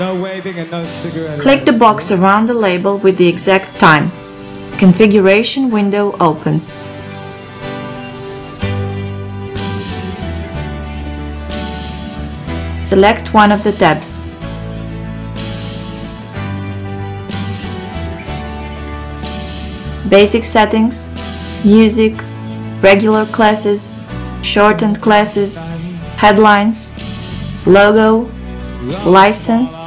No waving and no cigarette. Click the box around the label with the exact time. Configuration window opens. Select one of the tabs. Basic settings, music, regular classes, shortened classes, headlines, logo, license,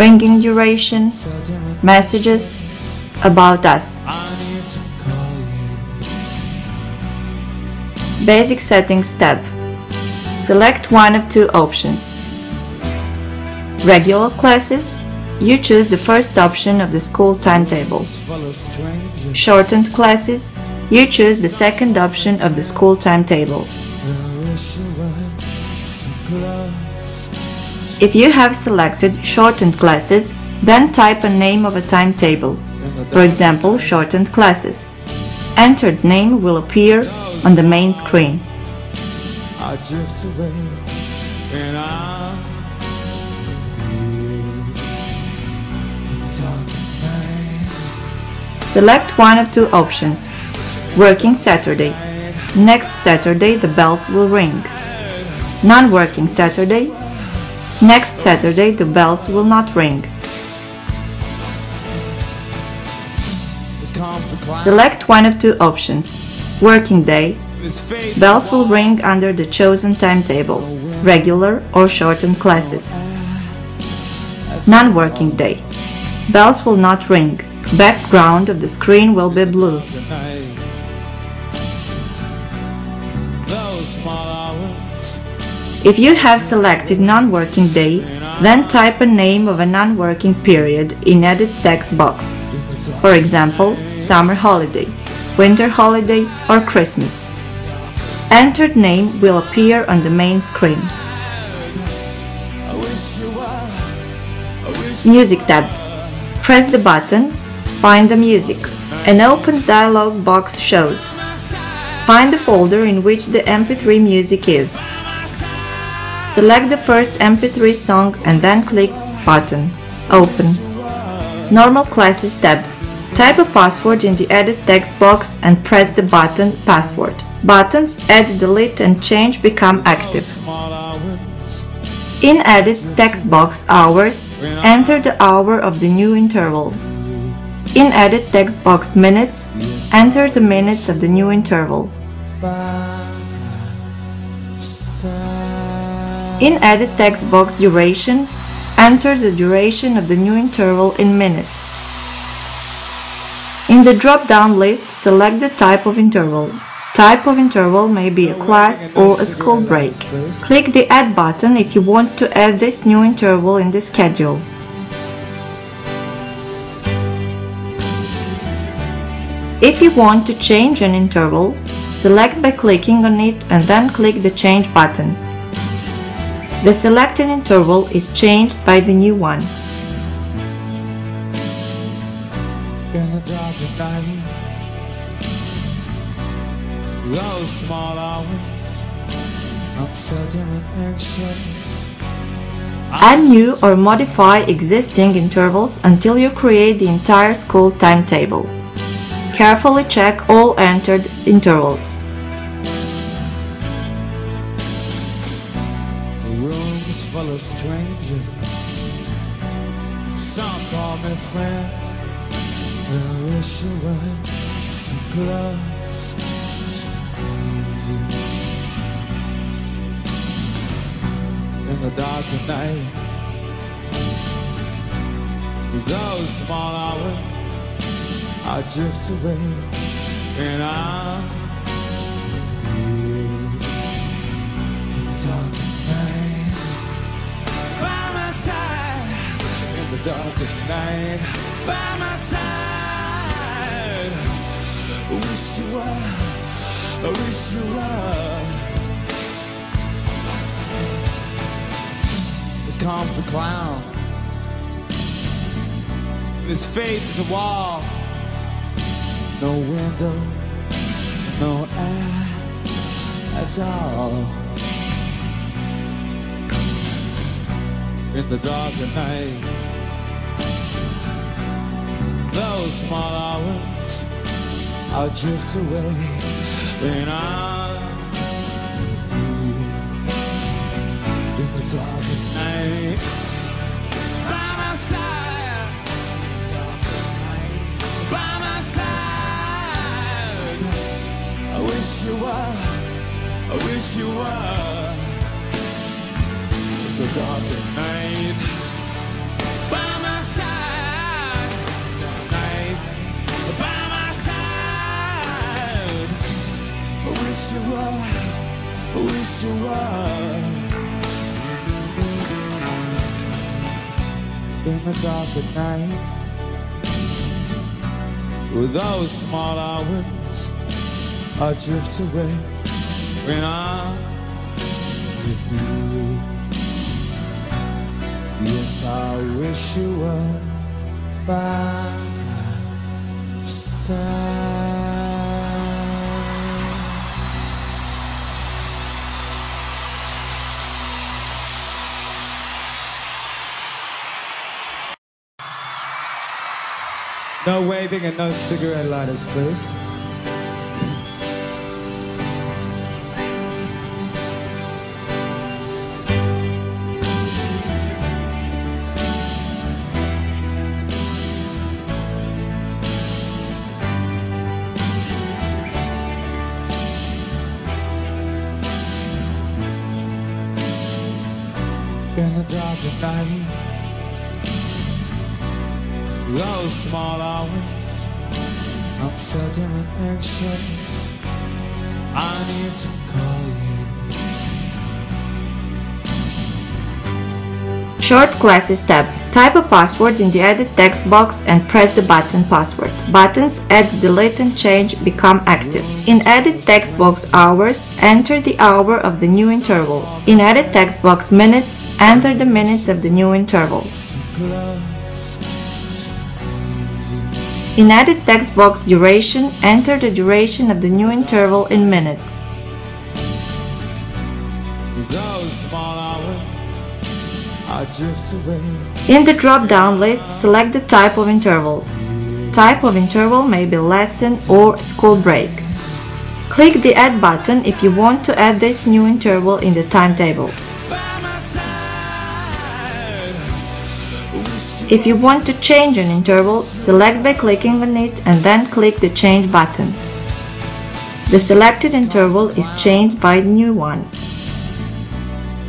ringing duration, messages, about us. Basic settings tab. Select one of two options. Regular classes. You choose the first option of the school timetable. Shortened classes. You choose the second option of the school timetable. If you have selected shortened classes, then type a name of a timetable, for example, shortened classes. Entered name will appear on the main screen. Select one of two options. Working Saturday. Next Saturday the bells will ring. Non-working Saturday. Next Saturday the bells will not ring. Select one of two options. Working day. Bells will ring under the chosen timetable, regular or shortened classes. Non-working day. Bells will not ring. Background of the screen will be blue. If you have selected non-working day, then type a name of a non-working period in edit text box. For example, summer holiday, winter holiday or Christmas. Entered name will appear on the main screen. Music tab. Press the button, find the music. An open dialog box shows. Find the folder in which the MP3 music is. Select the first MP3 song and then click button. Open. Normal classes tab. Type a password in the edit text box and press the button password. Buttons Edit, Delete and Change become active. In Edit text box Hours, enter the hour of the new interval. In Edit text box Minutes, enter the minutes of the new interval. In Edit text box Duration, enter the duration of the new interval in minutes. In the drop-down list, select the type of interval. Type of interval may be a class or a school break. Click the Add button if you want to add this new interval in the schedule. If you want to change an interval, select by clicking on it and then click the Change button. The selected interval is changed by the new one. Those small hours, uncertain and anxious. Add new or modify existing intervals until you create the entire school timetable. Carefully check all entered intervals. Rooms full of strangers. Some call me friend. I wish you were so close. In the dark of night, those small hours I drift away, and I'm here in the dark of night. By my side, in the dark of night, by my side. I wish you were, I wish you were. Comes a clown, and his face is a wall. No window, no air at all. in the dark of night. Those small hours I drift away when I'm with you in the dark of night. By my side, by my side. I wish you were, I wish you were in the dark at night. By my side, night. By my side. I wish you were, I wish you were in the dark at night. With those small hours I drift away when I'm with you. Yes, I wish you were by my side. No waving and no cigarette lighters, please. In the dark at night, those small hours, I'm sudden and anxious. I need to call you. Short classes tab. Type a password in the edit text box and press the button password. Buttons add, delete and change become active. In edit text box hours, enter the hour of the new interval. In edit text box minutes, enter the minutes of the new interval. In edit text box duration, enter the duration of the new interval in minutes. In the drop-down list, select the type of interval. Type of interval may be lesson or school break. Click the Add button if you want to add this new interval in the timetable. If you want to change an interval, select by clicking on it and then click the Change button. The selected interval is changed by the new one.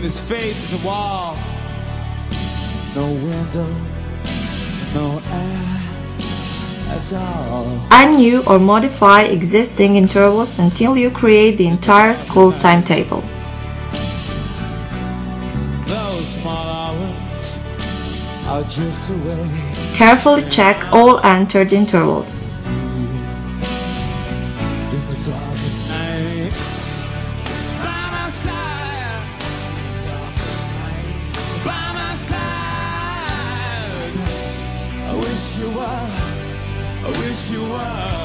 This face is a wall. No window, no air at all. Undo or modify existing intervals until you create the entire school timetable. Carefully check all entered intervals. I wish you were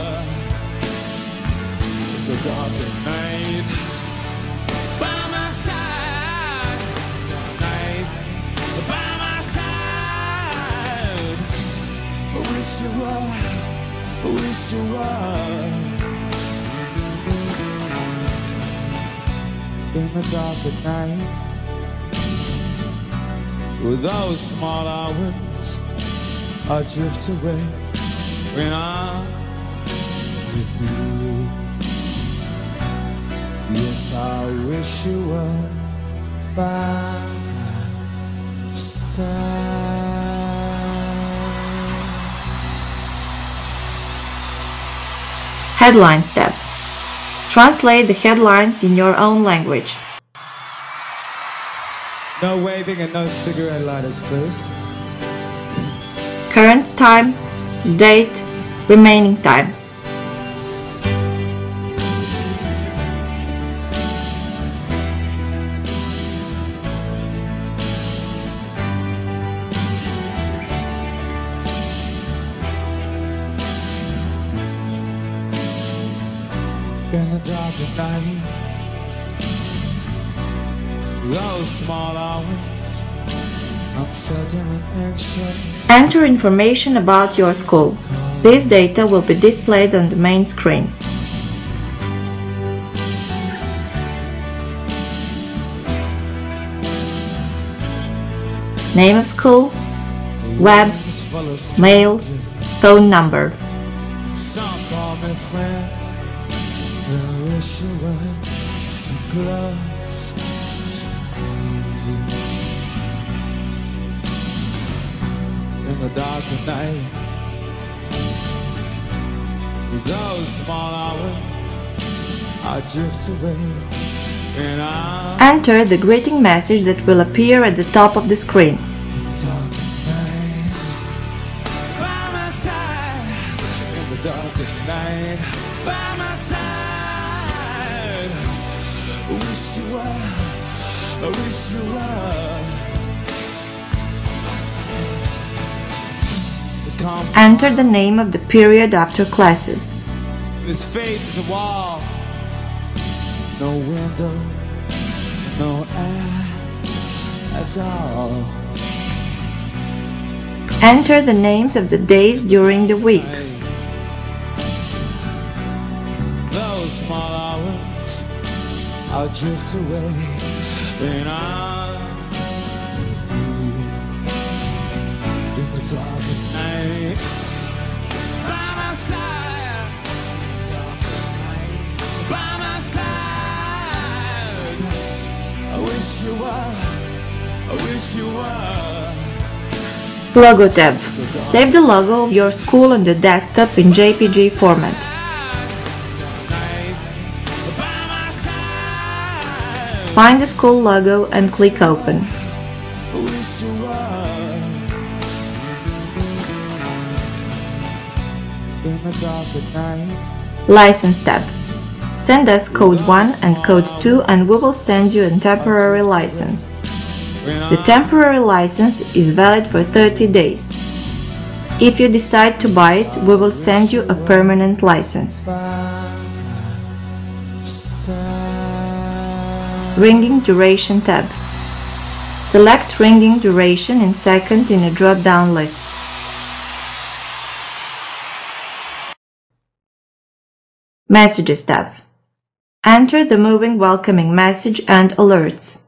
in the dark at night. By my side, night. By my side. I wish you were, I wish you were in the dark at night. With those small hours I drift away when I'm with you. Yes, I wish you were by my side. Headline step. Translate the headlines in your own language. No waving and no cigarette lighters, please. Current time, date, remaining time. In the dark at night, those small hours, Enter information about your school. This data will be displayed on the main screen. Name of school, web, mail, phone number. In the dark of night, with those small hours, I drift away, and I enter the greeting message that will appear at the top of the screen. In the dark of night, by my side. In the dark of night, by my side. I wish you were, I wish you were. Enter the name of the period after classes. This face is a wall. No window, no air at all. Enter the names of the days during the week. Those small hours, I'll drift away when I'm with you in the dark. Logo tab. Save the logo of your school on the desktop in JPG format. Find the school logo and click open. License tab. Send us code 1 and code 2 and we will send you a temporary license. The temporary license is valid for 30 days. If you decide to buy it, we will send you a permanent license. Ringing duration tab. Select ringing duration in seconds in a drop-down list. Messages tab. Enter the moving welcoming message and alerts.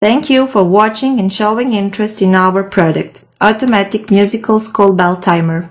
Thank you for watching and showing interest in our product, Automatic Musical School Bell Timer.